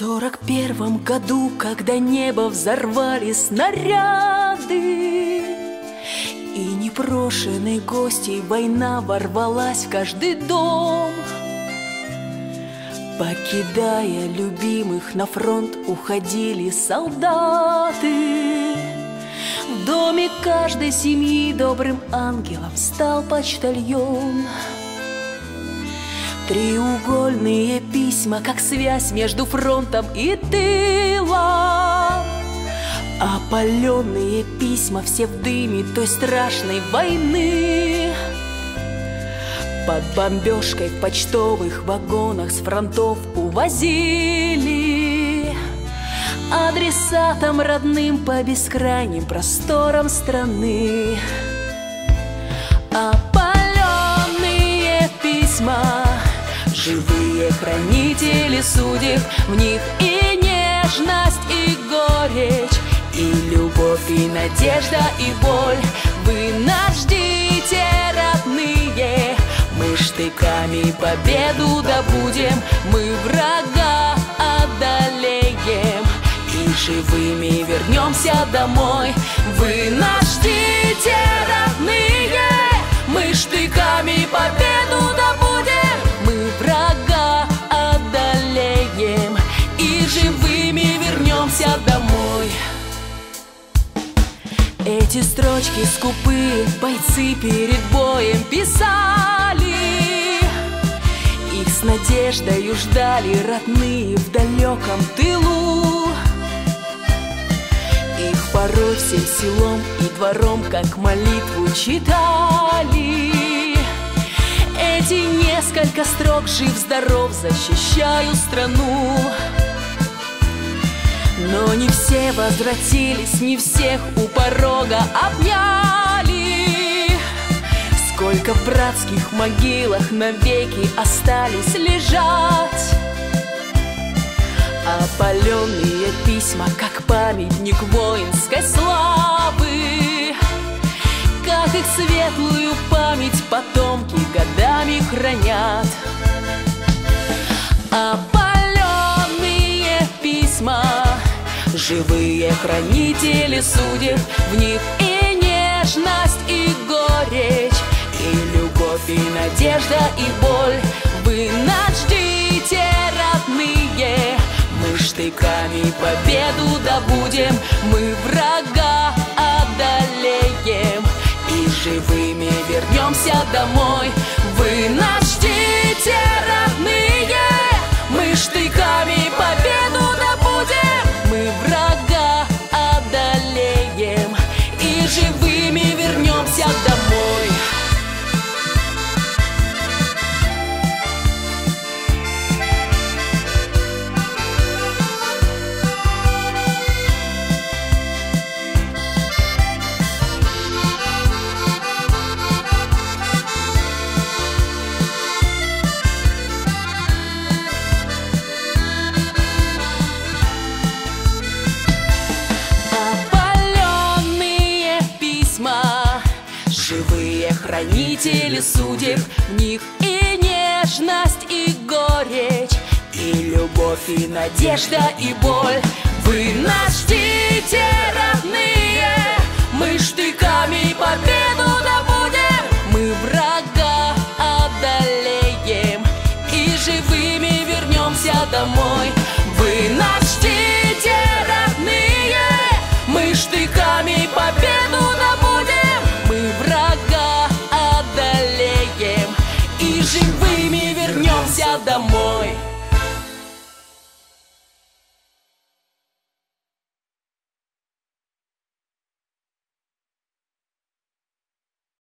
1941 году, когда небо взорвали снаряды, и непрошенные гости война ворвалась в каждый дом, покидая любимых, на фронт уходили солдаты. В доме каждой семьи добрым ангелом стал почтальон. Треугольные письма, как связь между фронтом и тылом. Опаленные письма все в дыме той страшной войны. Под бомбежкой в почтовых вагонах с фронтов увозили адресатам родным по бескрайним просторам страны. Опаленные письма, живые хранители судеб, в них и нежность, и горечь, и любовь, и надежда, и боль. Вы нас ждите, родные, мы штыками победу добудем, мы врага одолеем, и живыми вернемся домой. Вы нас ждите, родные, мы штыками победу добудем, мы врага одолеем, и живыми вернемся домой. Эти строчки скупые бойцы перед боем писали, их с надеждою ждали родные в далеком тылу. Их порой всем селом и двором как молитву читали. Эти несколько строк: жив-здоров, защищаю страну. Но не все возвратились, не всех у порога обняли. Сколько в братских могилах навеки остались лежать. Опаленные письма, как памятник воинской славы, как их светлую память потомки годами хранят. Опаленные письма, живые хранители судеб, в них и нежность, и горечь, и любовь, и надежда, и боль. Вы нас ждите, родные, мы штыками победу добудем, мы врага одолеем, и живыми вернемся домой. Вы нас ждите, родные, мы штыками победу добудем, мы врага одолеем, и живыми вернемся домой. Хранители судеб, в них и нежность, и горечь, и любовь, и надежда, и боль. Вы нас ждите, родные, мы штыками победу добудем, мы врага одолеем, и живыми вернемся домой. Вы нас ждите, родные, мы штыками победу.